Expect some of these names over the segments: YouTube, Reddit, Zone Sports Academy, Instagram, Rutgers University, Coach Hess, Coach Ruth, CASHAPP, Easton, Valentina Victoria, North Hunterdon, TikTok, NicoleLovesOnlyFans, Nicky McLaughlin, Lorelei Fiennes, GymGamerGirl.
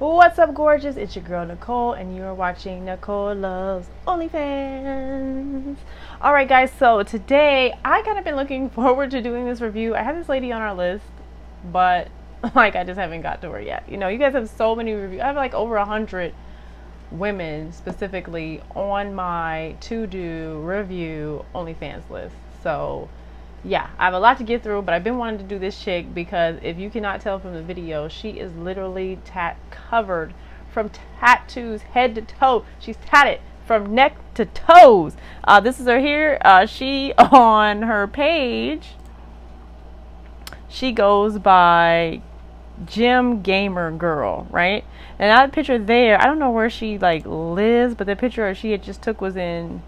What's up, gorgeous? It's your girl Nicole, and you are watching Nicole Loves OnlyFans. All right, guys, so today I kind of been looking forward to doing this review. I have this lady on our list, but like I just haven't got to her yet. You know, you guys have so many reviews. I have like over 100 women specifically on my to-do review OnlyFans list. So yeah, I have a lot to get through, but I've been wanting to do this chick because if you cannot tell from the video, she is literally covered from tattoos head to toe. She's tatted from neck to toes. This is her here. She, on her page, she goes by GymGamerGirl, right? And that picture there, I don't know where she like lives, but the picture she had just took was in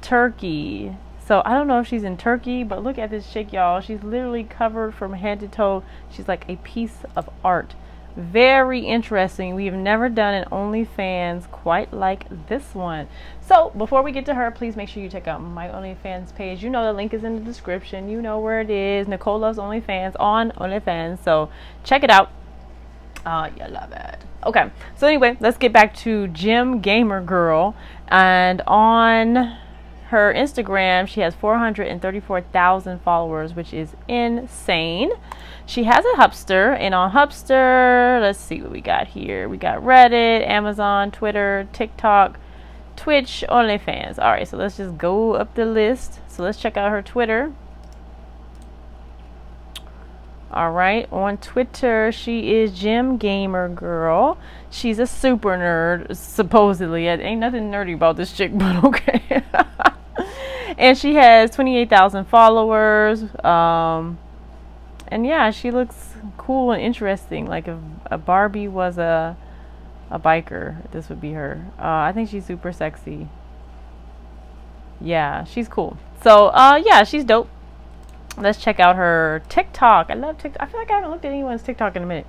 Turkey. So I don't know if she's in Turkey, but look at this chick, y'all. She's literally covered from head to toe. She's like a piece of art. Very interesting. We've never done an OnlyFans quite like this one. So before we get to her, please make sure you check out my OnlyFans page. You know the link is in the description. You know where it is. Nicole Loves OnlyFans on OnlyFans. So check it out. You love it. Okay. So anyway, let's get back to GymGamerGirl. And on her Instagram, she has 434,000 followers, which is insane. She has a Hubster, and on Hubster, let's see what we got here. We got Reddit, Amazon, Twitter, TikTok, Twitch, OnlyFans. All right, so let's just go up the list. So let's check out her Twitter. All right, on Twitter, she is GymGamerGirl. She's a super nerd, supposedly. It ain't nothing nerdy about this chick, but okay. And she has 28,000 followers. And yeah, she looks cool and interesting. Like if a Barbie was a biker, this would be her. I think she's super sexy. Yeah, she's cool. So yeah, she's dope. Let's check out her TikTok. I love TikTok. I feel like I haven't looked at anyone's TikTok in a minute.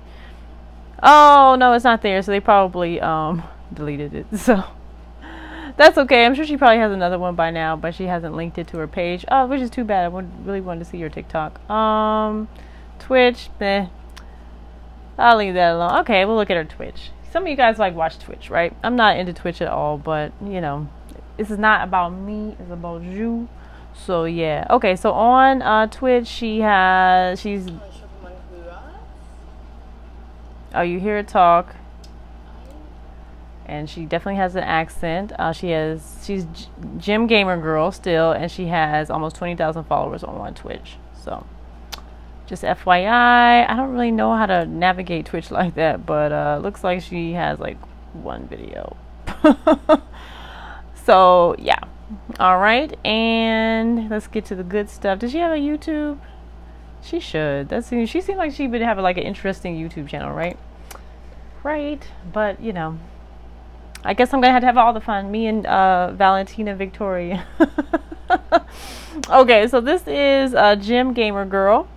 Oh no, it's not there. So they probably deleted it. So that's okay. I'm sure she probably has another one by now, but she hasn't linked it to her page. Oh, which is too bad. I would really wanted to see your TikTok. Twitch, meh. I'll leave that alone. Okay, we'll look at her Twitch. Some of you guys like watch Twitch, right? I'm not into Twitch at all, but you know, this is not about me. It's about you. So yeah. Okay, so on Twitch, she's. Oh, you hear her talk. And she definitely has an accent. She's GymGamerGirl still, and she has almost 20,000 followers on Twitch. So, just FYI, I don't really know how to navigate Twitch like that, but looks like she has like one video. So yeah, all right, and let's get to the good stuff. Does she have a YouTube? She should. She seemed like she would have like an interesting YouTube channel, right? Right, but you know. I guess I'm going to have all the fun. Me and Valentina Victoria. Okay, so this is GymGamerGirl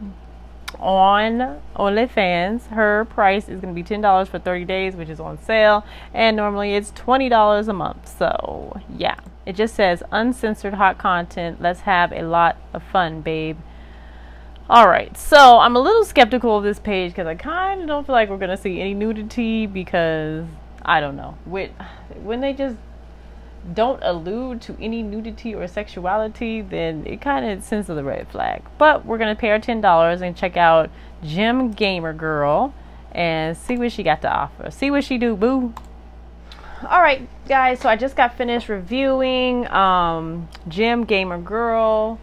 on OnlyFans. Her price is going to be $10 for 30 days, which is on sale. And normally it's $20 a month. So, yeah. It just says, uncensored hot content. Let's have a lot of fun, babe. All right, so I'm a little skeptical of this page because I kind of don't feel like we're going to see any nudity because I don't know. When they just don't allude to any nudity or sexuality, then it kind of sends the red flag. But we're going to pay her $10 and check out GymGamerGirl and see what she got to offer. See what she do, boo. All right, guys. So I just got finished reviewing GymGamerGirl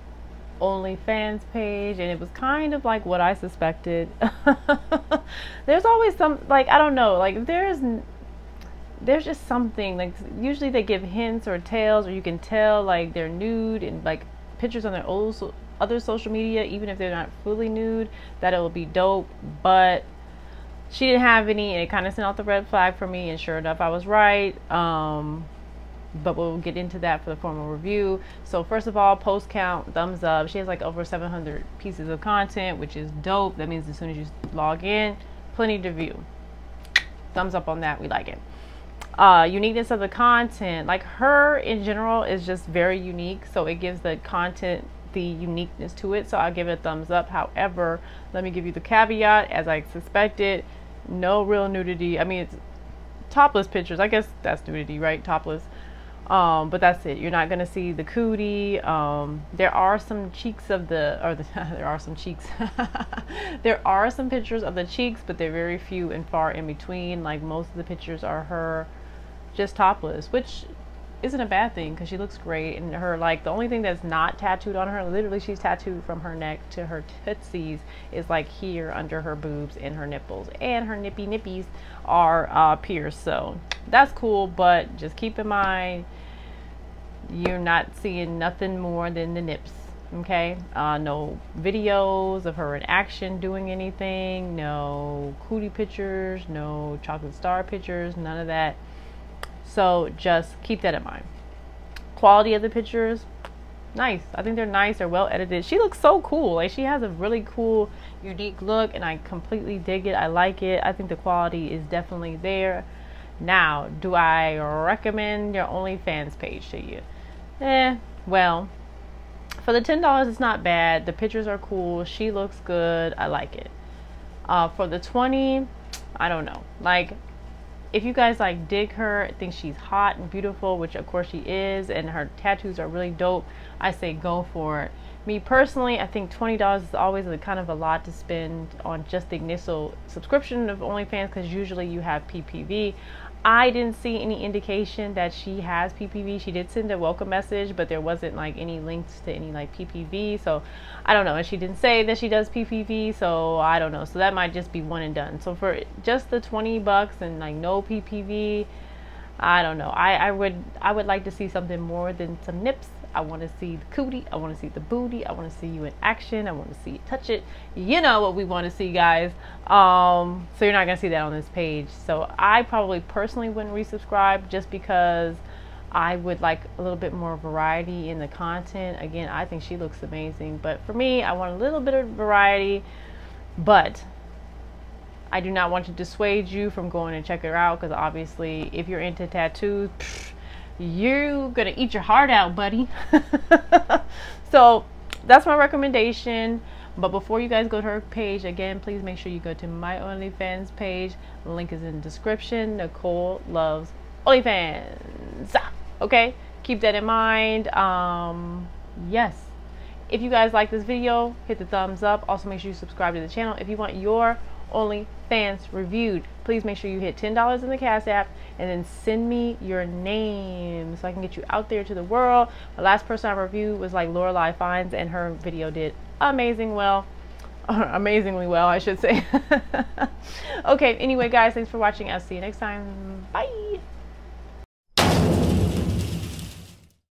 OnlyFans page, and it was kind of like what I suspected. There's always some, like, I don't know, like there's just something, like usually they give hints or tales, or you can tell like they're nude and like pictures on their old other social media, even if they're not fully nude, that it will be dope. But she didn't have any, and it kind of sent out the red flag for me, and sure enough I was right. But we'll get into that for the formal review. So first of all, post count, thumbs up. She has like over 700 pieces of content, which is dope. That means as soon as you log in, plenty to view. Thumbs up on that, we like it. Uniqueness of the content, like her in general is just very unique, so it gives the content the uniqueness to it, so I'll give it a thumbs up. However, let me give you the caveat, as I suspected, no real nudity. I mean, it's topless pictures. I guess that's nudity, right? Topless. But that's it. You're not going to see the cootie. There are some cheeks of the, there are some cheeks. There are some pictures of the cheeks, but they're very few and far in between. Like, most of the pictures are her just topless, which isn't a bad thing because she looks great. And her, like, the only thing that's not tattooed on her, literally she's tattooed from her neck to her tootsies, is like here under her boobs and her nipples, and her nippies are pierced. So that's cool, but just keep in mind, you're not seeing nothing more than the nips, okay? No videos of her in action doing anything, no cootie pictures, no chocolate star pictures, none of that. So just keep that in mind. Quality of the pictures, nice. I think they're nice, they're well edited. She looks so cool. Like, she has a really cool, unique look, and I completely dig it. I like it. I think the quality is definitely there. Now, do I recommend your OnlyFans page to you? Well, for the $10, it's not bad. The pictures are cool. She looks good. I like it. For the $20, I don't know. Like, if you guys like dig her, think she's hot and beautiful, which of course she is, and her tattoos are really dope, I say go for it. Me personally, I think $20 is always a kind of a lot to spend on just the initial subscription of OnlyFans, because usually you have PPV. I didn't see any indication that she has PPV. She did send a welcome message, but there wasn't like any links to any like PPV. So I don't know. And she didn't say that she does PPV. So I don't know. So that might just be one and done. So for just the $20 and like no PPV, I don't know. I would like to see something more than some nips. I want to see the cootie. I want to see the booty. I want to see you in action. I want to see you touch it. You know what we want to see, guys. So you're not going to see that on this page. So I probably personally wouldn't resubscribe, just because I would like a little bit more variety in the content. Again, I think she looks amazing, but for me, I want a little bit of variety, but I do not want to dissuade you from going and check her out. Because obviously if you're into tattoos, you're gonna eat your heart out, buddy. So that's my recommendation. But before you guys go to her page, again, please make sure you go to my OnlyFans page. The link is in the description. Nicole Loves OnlyFans. Okay, keep that in mind. Yes, if you guys like this video, hit the thumbs up. Also make sure you subscribe to the channel. If you want your OnlyFans reviewed, please make sure you hit $10 in the Cash App and then send me your name so I can get you out there to the world. The last person I reviewed was like Lorelei Fiennes, and her video did amazingly well, I should say. Okay, anyway guys, thanks for watching. I'll see you next time. Bye.